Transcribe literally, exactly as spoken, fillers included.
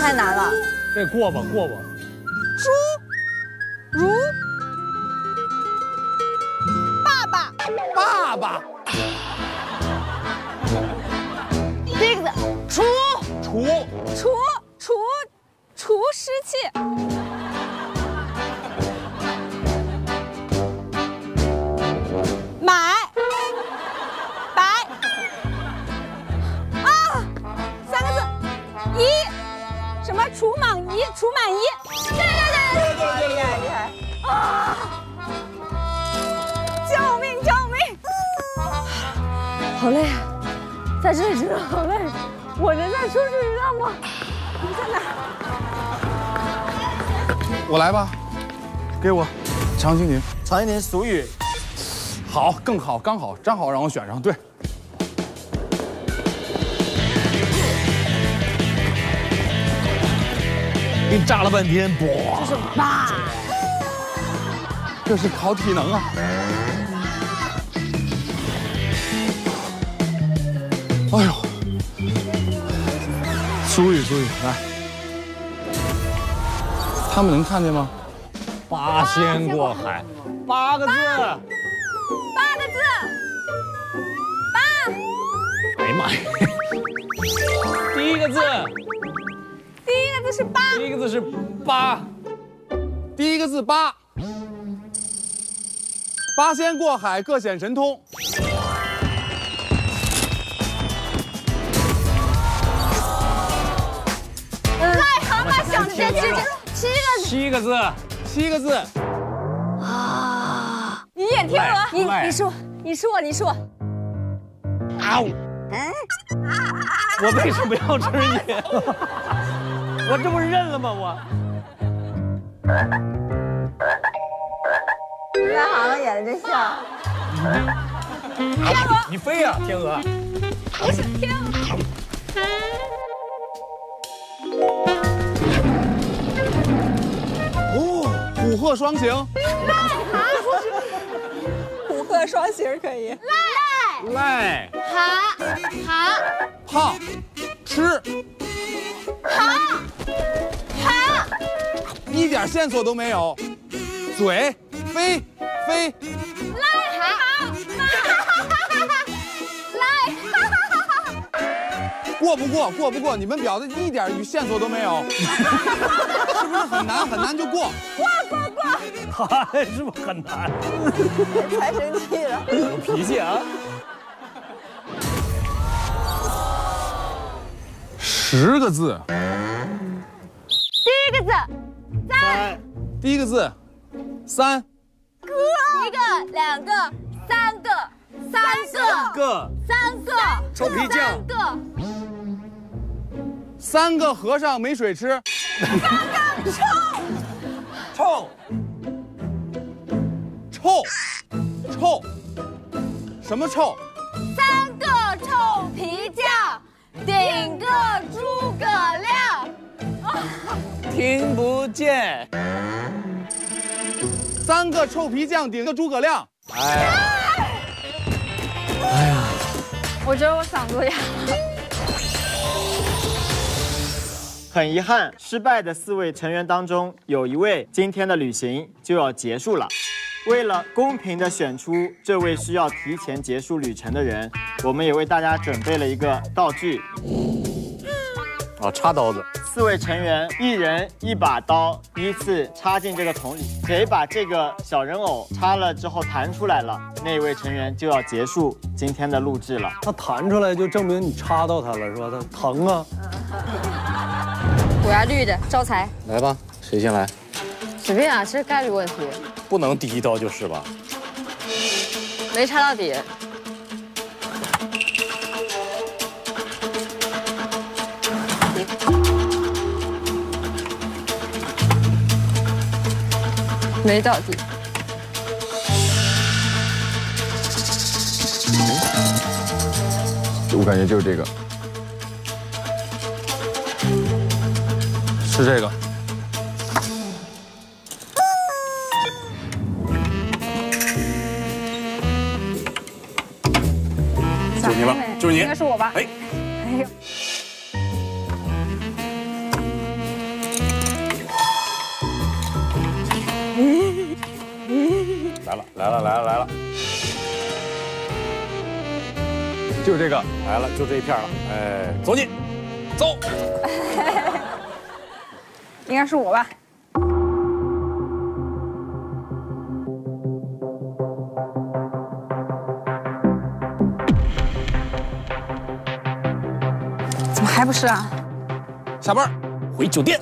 太难了。这过吧，过吧。猪，如，爸爸，爸爸。这个厨，厨，厨，厨，厨师器。 除螨仪，除螨仪，对对对，厉害厉害啊！救命救命！好累，在这里真的好累，我能再出去一趟吗？你在哪？我来吧，给我，常青林，常青林俗语，好，更好，刚好，正好让我选上，对。 给你炸了半天，啵！这是吧？这是考体能啊！哎呦，苏雨苏雨，来，他们能看见吗？八仙过海，八个字，八个字，八。哎呀妈呀！第一个字。 是八，第一个字是八，第一个字八，八仙过海各显神通。癞蛤蟆想吃吃七个字，七个字，七个字啊！你眼天鹅，你你说你说你说，啊呜！我为什么要吃你？ 我这不是认了吗？我癞蛤蟆演的真像。天鹅，你飞呀，天鹅。不是天鹅。哦，虎鹤双形。癞蛤蟆。虎鹤双形可以。癞。癞。蛤。蛤。怕。吃。 蛤，蛤，一点线索都没有，嘴飞飞，癞蛤蟆，过不过？过不过？你们表的一点线索都没有，是不是很难？很难就过？过过过，还是不是很难？太生气了，有脾气啊！十个字。 第一个字，三。第一个字，三。哥，一个，两个，三个，三个，三个，臭皮匠。三个，三个和尚没水吃。三个臭，臭，臭，臭，什么臭？三个臭皮匠，顶个诸葛亮。 听不见，三个臭皮匠顶个诸葛亮。哎呀，哎呀，我觉得我嗓子哑了。很遗憾，失败的四位成员当中，有一位今天的旅行就要结束了。为了公平地选出这位需要提前结束旅程的人，我们也为大家准备了一个道具。 啊，插刀子！四位成员一人一把刀，依次插进这个桶里。谁把这个小人偶插了之后弹出来了，那位成员就要结束今天的录制了。他弹出来就证明你插到他了，是吧？他疼啊！我要绿的，招财。来吧，谁先来？随便啊，这是概率问题。不能第一刀就是吧？没插到底。 没到底。我感觉就是这个，是这个。就是你吧，就是你，应该是我吧？哎，哎呦。来了来了来了来了，就这个来了，就这一片了。哎，走你，走。应该是我吧。 还不是啊，下班回酒店。